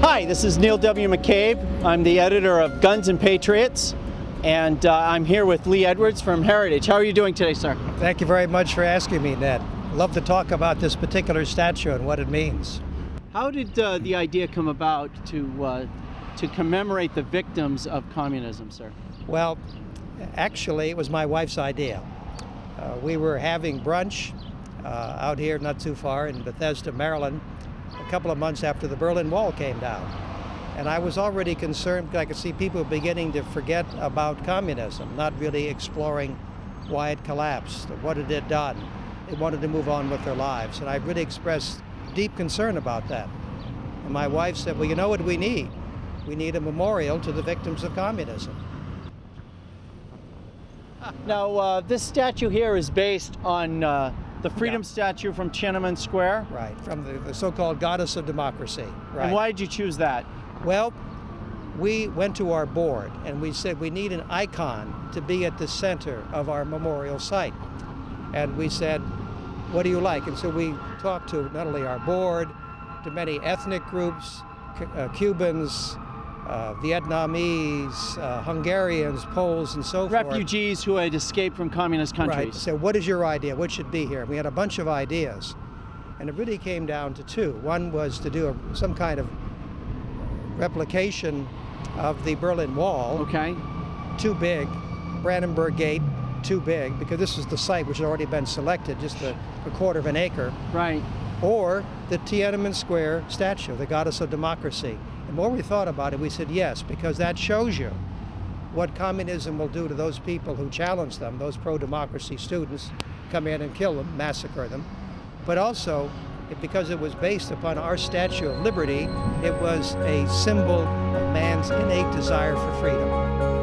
Hi, this is Neil W. McCabe. I'm the editor of Guns and Patriots, and I'm here with Lee Edwards from Heritage. How are you doing today, sir? Thank you very much for asking me, Ned. Love to talk about this particular statue and what it means. How did the idea come about to commemorate the victims of communism, sir? Well, actually, it was my wife's idea. We were having brunch out here not too far in Bethesda, Maryland, a couple of months after the Berlin Wall came down. And I was already concerned because I could see people beginning to forget about communism, not really exploring why it collapsed, what it had done. They wanted to move on with their lives. And I really expressed deep concern about that. And my wife said, well, you know what we need? We need a memorial to the victims of communism. Now, this statue here is based on the freedom statue from Tiananmen Square. Right, from the so-called Goddess of Democracy. Right. And why did you choose that? Well, we went to our board and we said we need an icon to be at the center of our memorial site. And we said, what do you like? And so we talked to not only our board, to many ethnic groups, Cubans, Vietnamese, Hungarians, Poles, and so forth. Refugees who had escaped from communist countries. Right. So what is your idea? What should be here? We had a bunch of ideas, and it really came down to two. One was to do some kind of replication of the Berlin Wall. Okay. Too big. Brandenburg Gate, too big, because this is the site which had already been selected, just a quarter of an acre. Right. Or the Tiananmen Square statue, the Goddess of Democracy. The more we thought about it, we said yes, because that shows you what communism will do to those people who challenge them, those pro-democracy students, come in and kill them, massacre them. But also, because it was based upon our Statue of Liberty, it was a symbol of man's innate desire for freedom.